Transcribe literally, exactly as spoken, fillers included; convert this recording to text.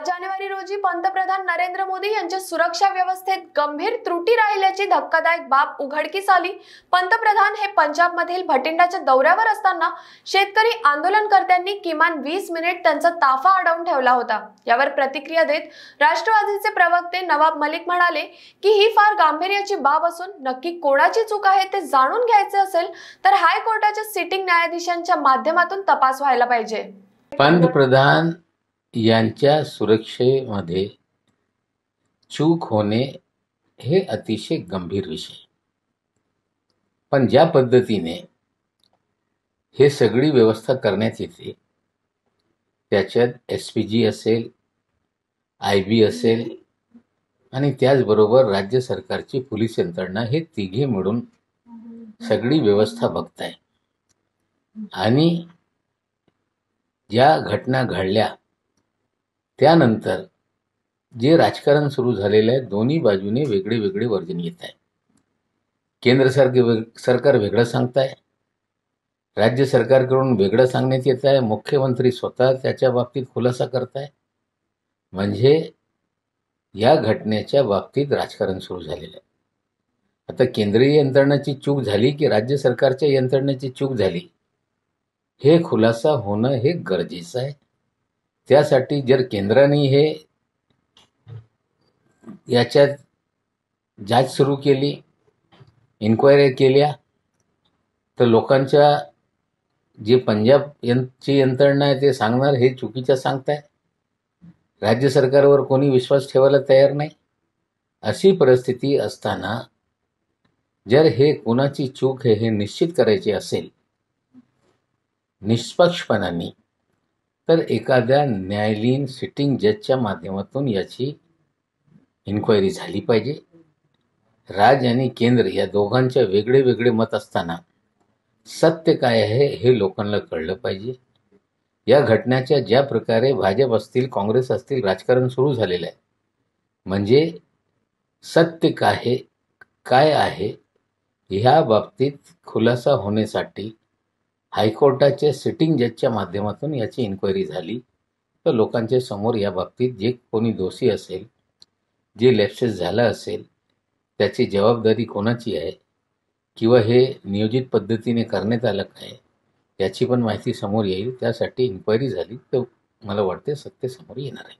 पाच जानेवारी रोजी पंतप्रधान नरेंद्र मोदी यांच्या सुरक्षा व्यवस्थेत गंभीर त्रुटी राहिल्याची धक्कादायक बाब उघडकीस आली। पंतप्रधान हे पंजाबमधील भटिंडाच्या दौऱ्यावर असताना शेतकरी आंदोलनकर्त्यांनी किमान वीस मिनिट त्यांचा ताफा अडवून ठेवला होता। यावर प्रतिक्रिया देत राष्ट्रवादीचे प्रवक्ते नवाब मलिक म्हणाले की ही फार गांभीर्याची बाब असून नक्की कोणाची चूक आहे ते जाणून घ्यायचे असेल तर हायकोर्टाच्या सिटिंग न्यायाधीशांच्या माध्यमातून तपास व्हायला पाहिजे। पंतप्रधान यांच्या सुरक्षेमध्ये चूक होणे हे अतिशय गंभीर विषय, पण ज्या पद्धतीने हे सगळी व्यवस्था करण्यात येते त्याच्यात एसपीजी असेल, आयबी असेल आणि त्याचबरोबर राज्य सरकारची पोलीस यंत्रणा, हे तिघे मिळून सगळी व्यवस्था बघताय। आणि ज्या घटना घडल्या त्यानंतर जे राजकारण सुरू झालेलं आहे, दोन्ही बाजूने वेगळे वेगळे वर्जन येत आहे। केंद्र सरकार सरकार वेगळं सांगताय, राज्य सरकारकडून वेगळं सांगण्यात येत आहे, मुख्यमंत्री स्वतः त्याच्या बाबतीत खुलासा करताय। म्हणजे या घटनेच्या बाबतीत राजकारण सुरू झालेलं आहे। आता केंद्रीय यंत्रणाची चूक झाली की राज्य सरकारच्या यंत्रणेची चूक झाली हे खुलासा होणं हे गरजेचं आहे। त्यासाठी जर केंद्राने हे याच्यात जाच सुरू केली, इन्क्वायरी केल्या तर लोकांच्या जे पंजाब यांची यंत्रणा आहे ते सांगणार हे चुकीचं सांगताय, राज्य सरकारवर कोणी विश्वास ठेवायला तयार नाही। अशी परिस्थिती असताना जर हे कोणाची चूक आहे हे निश्चित करायचे असेल निष्पक्षपणाने, तर एखाद्या न्यायालयीन सिटिंग जजच्या माध्यमातून याची इन्क्वायरी झाली पाहिजे। राज्य आणि केंद्र या दोघांच्या वेगळे वेगळे मत असताना सत्य काय आहे हे लोकांना कळलं पाहिजे। या घटनेच्या ज्या प्रकारे भाजप असतील, काँग्रेस असतील राजकारण सुरू झालेलं आहे, म्हणजे सत्य काय काय आहे ह्या बाबतीत खुलासा होण्यासाठी हायकोर्टाच्या सिटिंग जजच्या माध्यमातून याची इन्क्वायरी झाली तर लोकांच्या समोर या बाबतीत जे कोणी दोषी असेल, जे लॅप्सेस झाला असेल त्याची जबाबदारी कोणाची आहे किंवा हे नियोजित पद्धतीने करण्यात आलं काय याची पण माहिती समोर येईल। त्यासाठी इन्क्वायरी झाली तर मला वाटते सत्य समोर येणार आहे।